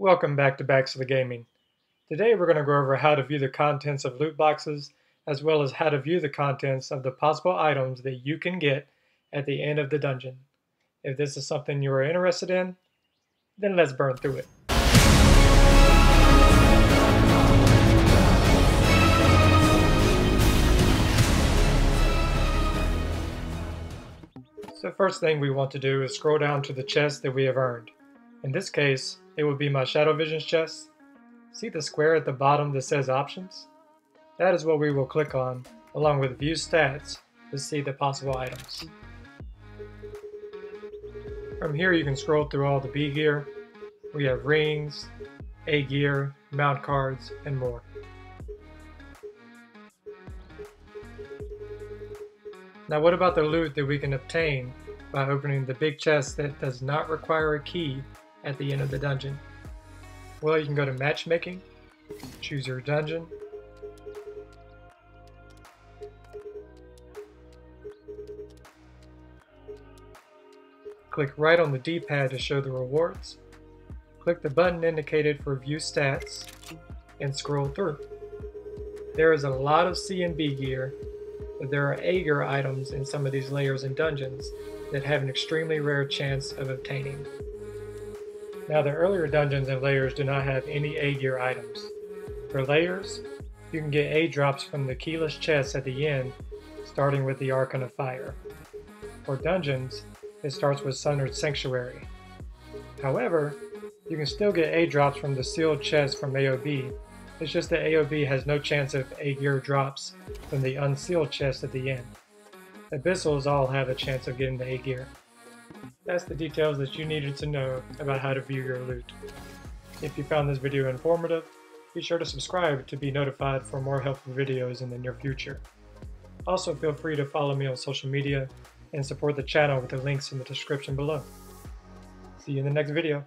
Welcome back to Baxley Gaming. Today we're going to go over how to view the contents of loot boxes, as well as how to view the contents of the possible items that you can get at the end of the dungeon. If this is something you are interested in, then let's burn through it. So first thing we want to do is scroll down to the chest that we have earned. In this case, it would be my Shadow Visions chest. See the square at the bottom that says Options? That is what we will click on, along with View Stats, to see the possible items. From here you can scroll through all the B gear. We have rings, A gear, mount cards, and more. Now what about the loot that we can obtain by opening the big chest that does not require a key at the end of the dungeon? Well, you can go to Matchmaking, choose your dungeon, click right on the D-pad to show the rewards, click the button indicated for View Stats, and scroll through. There is a lot of C and B gear, but there are A gear items in some of these layers and dungeons that have an extremely rare chance of obtaining. Now the earlier dungeons and layers do not have any A gear items. For layers, you can get A drops from the keyless chests at the end, starting with the Archon of Fire. For dungeons, it starts with Sundered Sanctuary. However, you can still get A drops from the sealed chest from AOB. It's just that AOB has no chance of A gear drops from the unsealed chest at the end. Abyssals all have a chance of getting the A gear. That's the details that you needed to know about how to view your loot. If you found this video informative, be sure to subscribe to be notified for more helpful videos in the near future. Also, feel free to follow me on social media and support the channel with the links in the description below. See you in the next video.